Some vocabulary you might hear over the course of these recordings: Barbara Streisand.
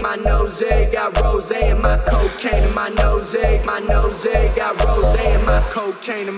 My nose got rose and my cocaine and my cocaine. My nose got rose and my cocaine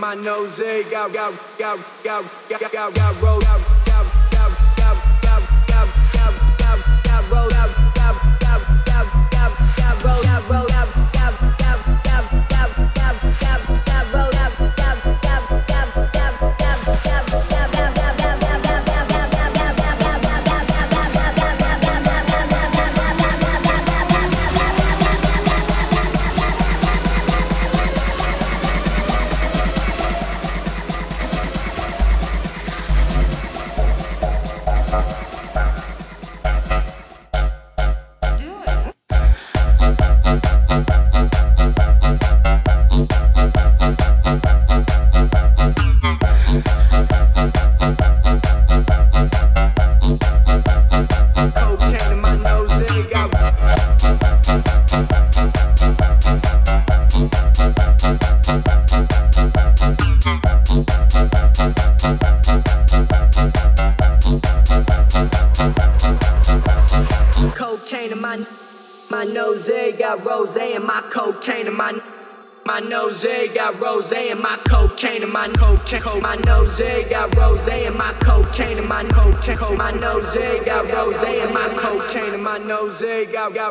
and my nose got rose.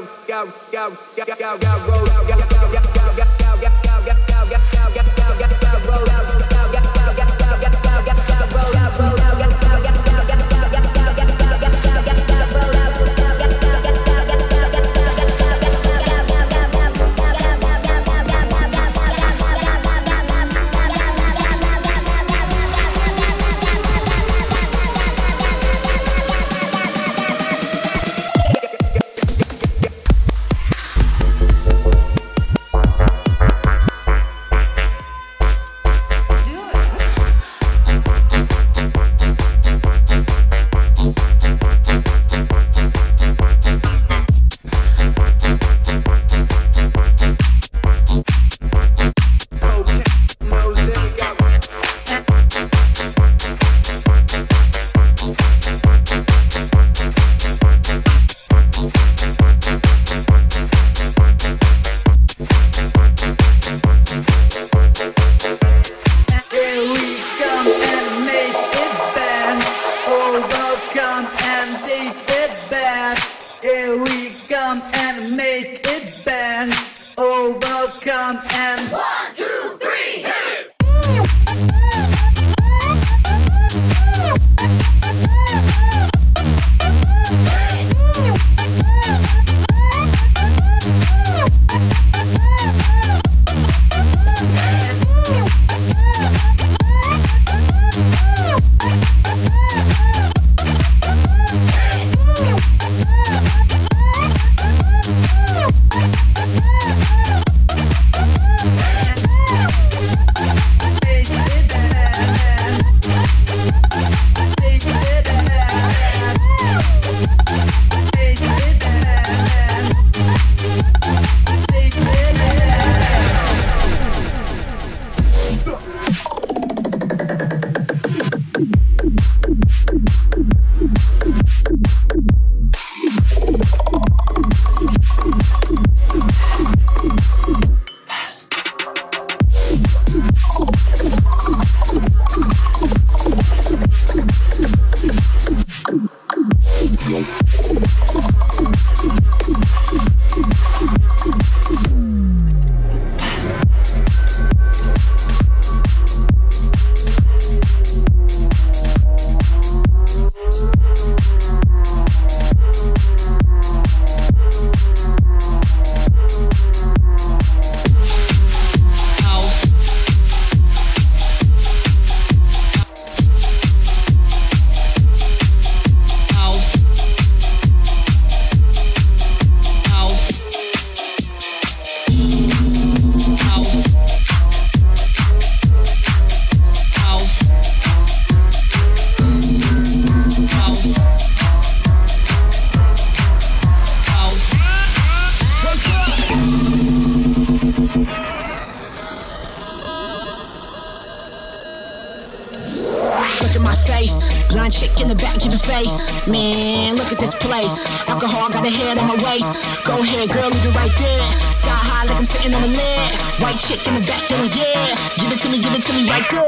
face. Man, look at this place. Alcohol got a head on my waist. Go ahead, girl, leave it right there. Sky high like I'm sitting on the lid. White chick in the back, yeah. Give it to me right there.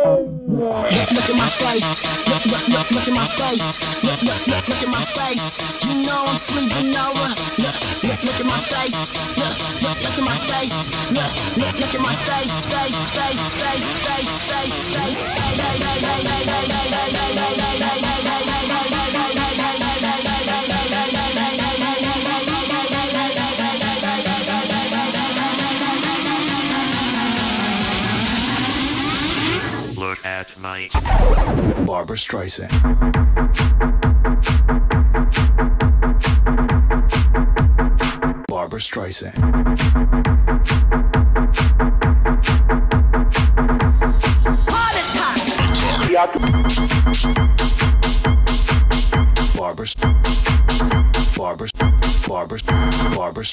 Look at my face, look at my face, look at my face. You know I'm sleeping over. Look at my face, look at my face, look at my face, face, face, face, face, face, face, face, face, at night. Barbara Streisand. Barbara Streisand. Heart attack. Barbara. Barbara. Barbara. Barbara.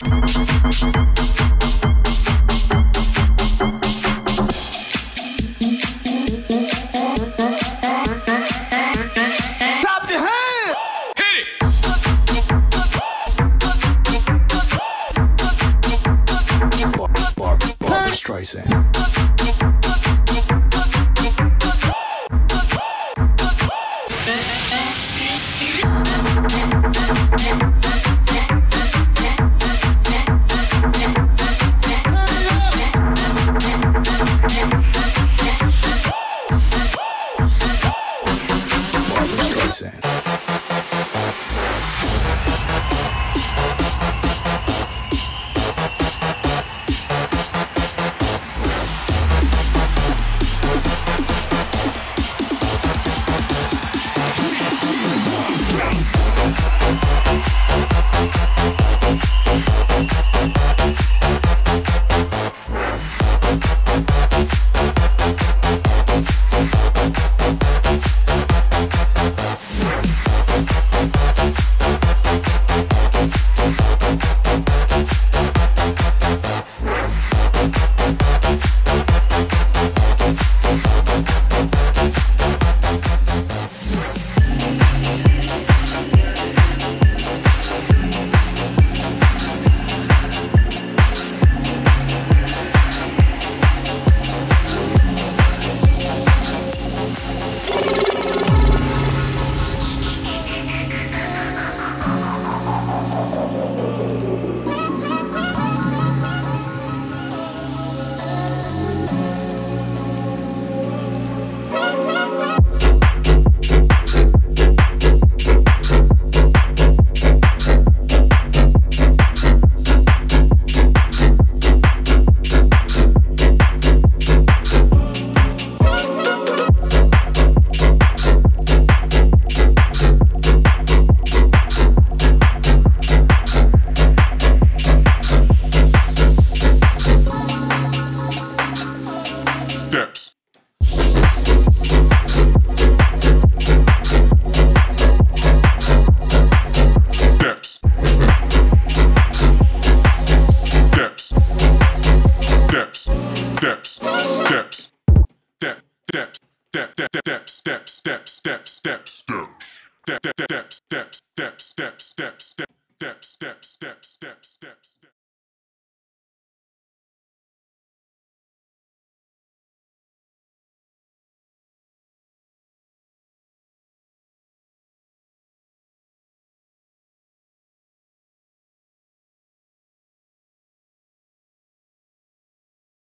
Steps.